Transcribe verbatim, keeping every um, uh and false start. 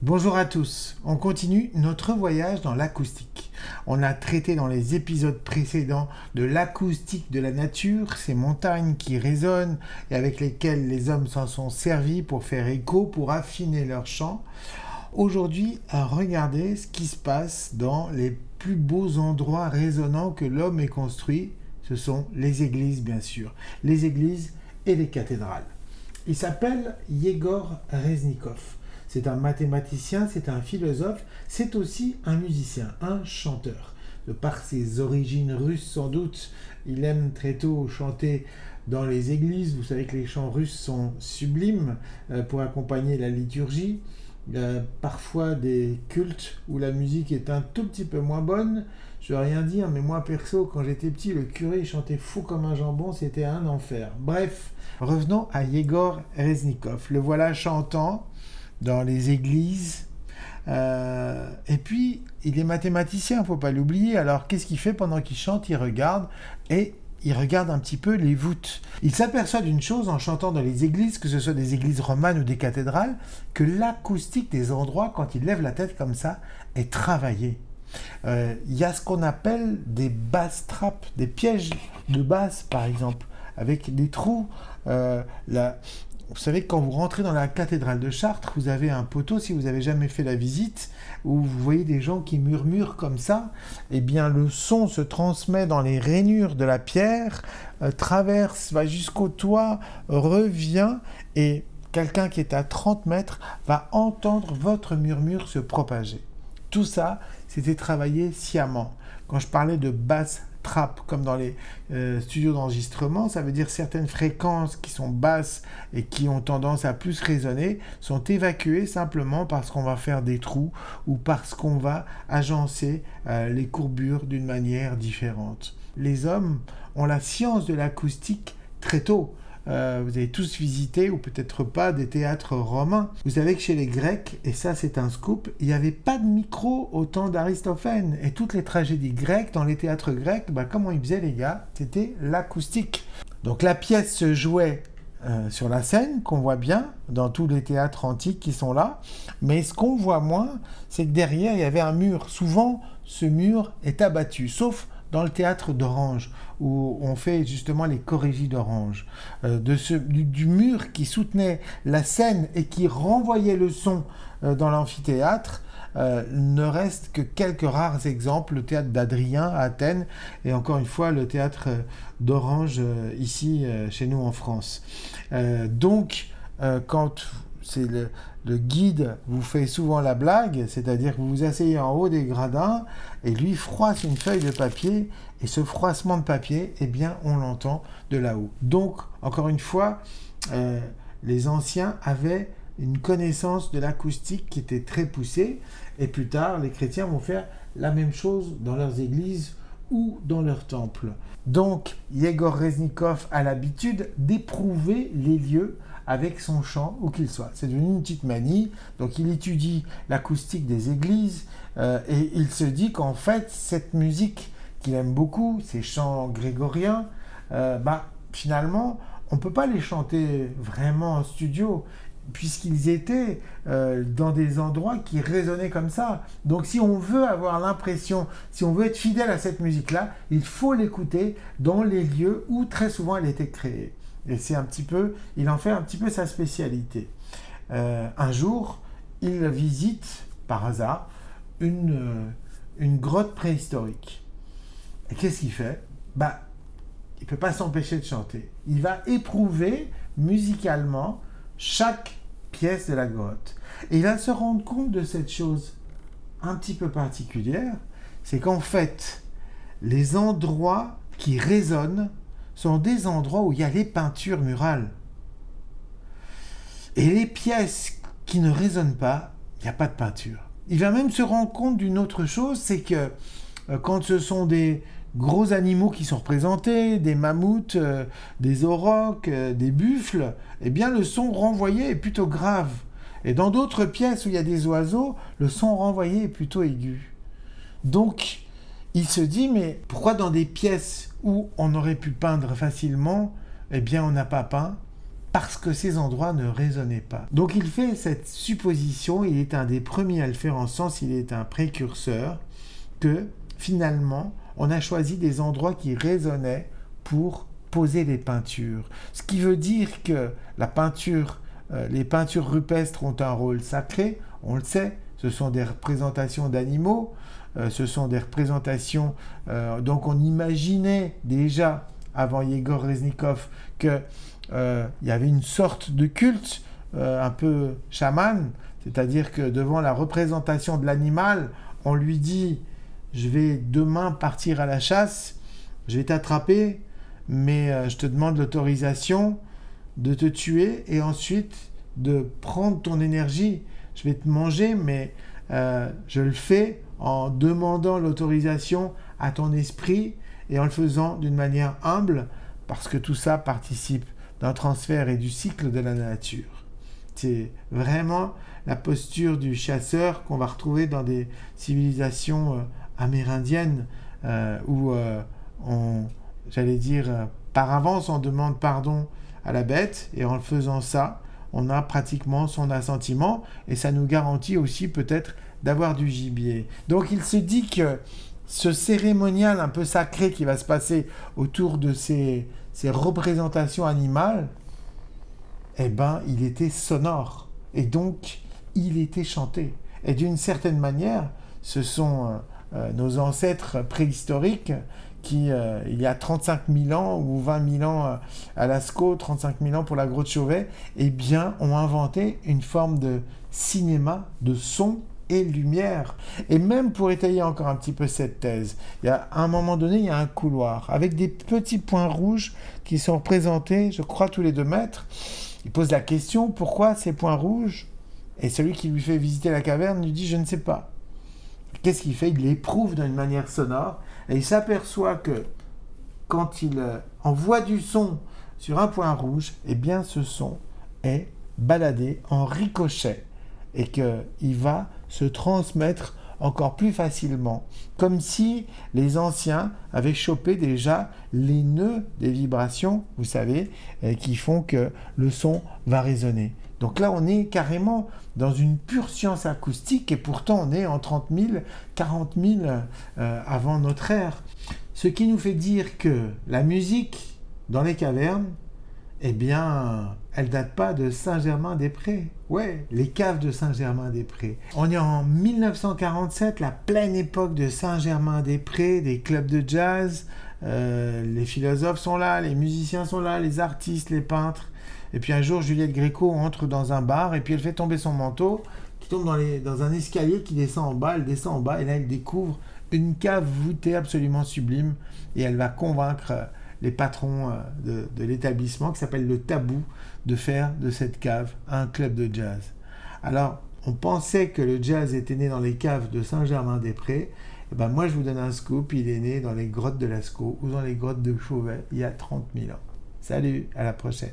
Bonjour à tous, on continue notre voyage dans l'acoustique. On a traité dans les épisodes précédents de l'acoustique de la nature, ces montagnes qui résonnent et avec lesquelles les hommes s'en sont servis pour faire écho, pour affiner leur chant. Aujourd'hui, regardez ce qui se passe dans les plus beaux endroits résonnants que l'homme ait construits. Ce sont les églises, bien sûr, les églises et les cathédrales. Il s'appelle Iegor Reznikoff. C'est un mathématicien, c'est un philosophe, c'est aussi un musicien, un chanteur. De par ses origines russes sans doute, il aime très tôt chanter dans les églises. Vous savez que les chants russes sont sublimes pour accompagner la liturgie. Euh, parfois des cultes où la musique est un tout petit peu moins bonne. Je ne vais rien dire, mais moi perso, quand j'étais petit, le curé chantait fou comme un jambon, c'était un enfer. Bref, revenons à Iegor Reznikoff. Le voilà chantant dans les églises. Euh, et puis, il est mathématicien, il ne faut pas l'oublier. Alors, qu'est-ce qu'il fait pendant qu'il chante? Il regarde et il regarde un petit peu les voûtes. Il s'aperçoit d'une chose en chantant dans les églises, que ce soit des églises romanes ou des cathédrales, que l'acoustique des endroits, quand il lève la tête comme ça, est travaillée. Euh, il y a ce qu'on appelle des basses trappes, des pièges de basse, par exemple, avec des trous. Euh, la... Vous savez que quand vous rentrez dans la cathédrale de Chartres, vous avez un poteau, si vous n'avez jamais fait la visite, où vous voyez des gens qui murmurent comme ça, eh bien le son se transmet dans les rainures de la pierre, euh, traverse, va jusqu'au toit, revient, et quelqu'un qui est à trente mètres va entendre votre murmure se propager. Tout ça, c'était travaillé sciemment. Quand je parlais de basse trappe, comme dans les euh, studios d'enregistrement, ça veut dire certaines fréquences qui sont basses et qui ont tendance à plus résonner sont évacuées simplement parce qu'on va faire des trous ou parce qu'on va agencer euh, les courbures d'une manière différente. Les hommes ont la science de l'acoustique très tôt. Euh, vous avez tous visité, ou peut-être pas, des théâtres romains. Vous savez que chez les Grecs, et ça c'est un scoop, il n'y avait pas de micro au temps d'Aristophène. Et toutes les tragédies grecques, dans les théâtres grecs, bah, comment ils faisaient les gars? C'était l'acoustique. Donc la pièce se jouait euh, sur la scène, qu'on voit bien, dans tous les théâtres antiques qui sont là. Mais ce qu'on voit moins, c'est que derrière il y avait un mur. Souvent, ce mur est abattu, sauf dans le théâtre d'Orange, où on fait justement les chorégies d'Orange, euh, de ce, du, du mur qui soutenait la scène et qui renvoyait le son euh, dans l'amphithéâtre, euh, ne reste que quelques rares exemples, le théâtre d'Adrien à Athènes, et encore une fois le théâtre d'Orange euh, ici, euh, chez nous en France. Euh, donc, euh, quand c'est le, le guide vous fait souvent la blague, c'est-à-dire que vous vous asseyez en haut des gradins et lui froisse une feuille de papier, et ce froissement de papier, eh bien, on l'entend de là-haut. Donc, encore une fois, euh, les anciens avaient une connaissance de l'acoustique qui était très poussée, et plus tard, les chrétiens vont faire la même chose dans leurs églises ou dans leur temple. Donc, Iegor Reznikoff a l'habitude d'éprouver les lieux avec son chant, où qu'il soit. C'est devenu une petite manie. Donc, il étudie l'acoustique des églises euh, et il se dit qu'en fait, cette musique qu'il aime beaucoup, ces chants grégoriens, euh, bah, finalement, on ne peut pas les chanter vraiment en studio, puisqu'ils étaient euh, dans des endroits qui résonnaient comme ça. Donc si on veut avoir l'impression, si on veut être fidèle à cette musique-là, il faut l'écouter dans les lieux où très souvent elle était créée. Et c'est un petit peu, il en fait un petit peu sa spécialité. Euh, un jour, il visite, par hasard, une, euh, une grotte préhistorique. Et qu'est-ce qu'il fait? Bah, il ne peut pas s'empêcher de chanter. Il va éprouver musicalement chaque pièce de la grotte. Et il va se rendre compte de cette chose un petit peu particulière, c'est qu'en fait, les endroits qui résonnent sont des endroits où il y a les peintures murales. Et les pièces qui ne résonnent pas, il n'y a pas de peinture. Il va même se rendre compte d'une autre chose, c'est que euh, quand ce sont des gros animaux qui sont représentés, des mammouths, euh, des aurochs, euh, des buffles, eh bien le son renvoyé est plutôt grave. Et dans d'autres pièces où il y a des oiseaux, le son renvoyé est plutôt aigu. Donc, il se dit, mais pourquoi dans des pièces où on aurait pu peindre facilement, eh bien on n'a pas peint, parce que ces endroits ne résonnaient pas. Donc il fait cette supposition, il est un des premiers à le faire en sens, il est un précurseur, que finalement on a choisi des endroits qui résonnaient pour poser les peintures. Ce qui veut dire que la peinture, euh, les peintures rupestres ont un rôle sacré, on le sait, ce sont des représentations d'animaux, euh, ce sont des représentations... Euh, donc on imaginait déjà, avant Iegor Reznikoff, que Euh, il y avait une sorte de culte euh, un peu chaman, c'est-à-dire que devant la représentation de l'animal, on lui dit « je vais demain partir à la chasse, je vais t'attraper, mais euh, je te demande l'autorisation de te tuer et ensuite de prendre ton énergie. Je vais te manger, mais euh, je le fais en demandant l'autorisation à ton esprit et en le faisant d'une manière humble, parce que tout ça participe d'un transfert et du cycle de la nature. » C'est vraiment la posture du chasseur qu'on va retrouver dans des civilisations euh, amérindiennes euh, où euh, on, j'allais dire, euh, par avance on demande pardon à la bête et en faisant ça, on a pratiquement son assentiment et ça nous garantit aussi peut-être d'avoir du gibier. Donc il se dit que ce cérémonial un peu sacré qui va se passer autour de ces, ces représentations animales, eh ben, il était sonore et donc il était chanté. Et d'une certaine manière, ce sont euh, nos ancêtres préhistoriques qui, euh, il y a trente-cinq mille ans ou vingt mille ans euh, à Lascaux, trente-cinq mille ans pour la Grotte Chauvet, eh bien, ont inventé une forme de cinéma, de son, et lumière. Et même pour étayer encore un petit peu cette thèse, il y a, à un moment donné, il y a un couloir avec des petits points rouges qui sont représentés, je crois, tous les deux mètres. Il pose la question, pourquoi ces points rouges? Et celui qui lui fait visiter la caverne lui dit, je ne sais pas. Qu'est-ce qu'il fait? Il l'éprouve d'une manière sonore et il s'aperçoit que quand il envoie du son sur un point rouge, eh bien ce son est baladé en ricochet et qu'il va se transmettre encore plus facilement, comme si les anciens avaient chopé déjà les nœuds des vibrations, vous savez, qui font que le son va résonner. Donc là, on est carrément dans une pure science acoustique, et pourtant on est en trente mille, quarante mille euh, avant notre ère. Ce qui nous fait dire que la musique dans les cavernes, eh bien, elle date pas de Saint-Germain-des-Prés. Ouais, les caves de Saint-Germain-des-Prés. On est en mille neuf cent quarante-sept, la pleine époque de Saint-Germain-des-Prés, des clubs de jazz. Euh, les philosophes sont là, les musiciens sont là, les artistes, les peintres. Et puis un jour, Juliette Gréco entre dans un bar et puis elle fait tomber son manteau qui tombe dans, les, dans un escalier qui descend en bas. Elle descend en bas et là, elle découvre une cave voûtée absolument sublime et elle va convaincre... Euh, les patrons de, de l'établissement qui s'appelle le Tabou, de faire de cette cave un club de jazz. Alors, on pensait que le jazz était né dans les caves de Saint-Germain-des-Prés. Et ben moi, je vous donne un scoop, il est né dans les grottes de Lascaux ou dans les grottes de Chauvet il y a trente mille ans. Salut, à la prochaine.